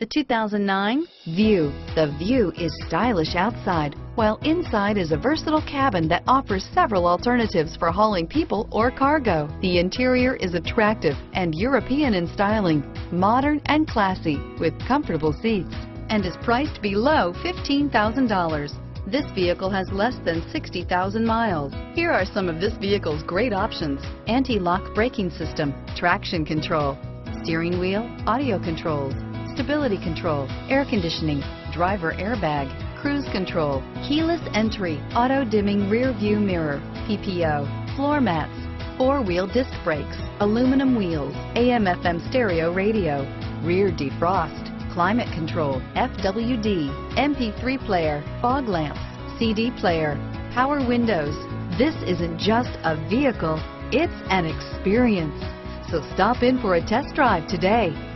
The 2009 VUE. The VUE is stylish outside, while inside is a versatile cabin that offers several alternatives for hauling people or cargo. The interior is attractive and European in styling, modern and classy, with comfortable seats, and is priced below $15,000. This vehicle has less than 60,000 miles. Here are some of this vehicle's great options: anti-lock braking system, traction control, steering wheel audio controls, stability control, air conditioning, driver airbag, cruise control, keyless entry, auto dimming rear view mirror, PPO, floor mats, four-wheel disc brakes, aluminum wheels, AM/FM stereo radio, rear defrost, climate control, FWD, MP3 player, fog lamps, CD player, power windows. This isn't just a vehicle, it's an experience. So stop in for a test drive today.